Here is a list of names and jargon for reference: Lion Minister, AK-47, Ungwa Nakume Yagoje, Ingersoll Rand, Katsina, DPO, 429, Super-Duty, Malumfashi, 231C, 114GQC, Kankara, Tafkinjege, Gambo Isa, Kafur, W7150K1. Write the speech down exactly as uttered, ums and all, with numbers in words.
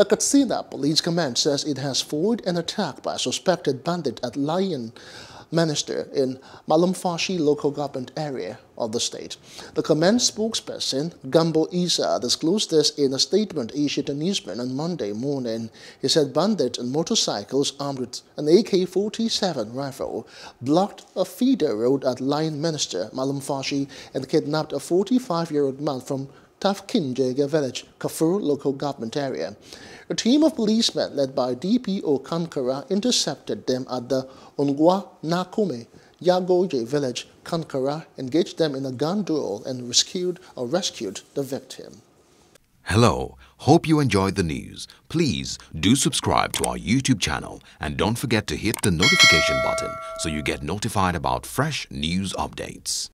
The Katsina Police Command says it has foiled an attack by a suspected bandit at Lion Minister in Malumfashi local government area of the state. The command spokesperson, Gambo Isa, disclosed this in a statement issued in Eastman on Monday morning. He said bandits and motorcycles armed with an A K forty-seven rifle blocked a feeder road at Lion Minister, Malumfashi, and kidnapped a forty-five-year-old man from Tafkinjege village, Kafur local government area. A team of policemen led by D P O Kankara intercepted them at the Ungwa Nakume Yagoje village, Kankara, engaged them in a gun duel and rescued or rescued the victim. Hello, hope you enjoyed the news. Please do subscribe to our YouTube channel and don't forget to hit the notification button so you get notified about fresh news updates.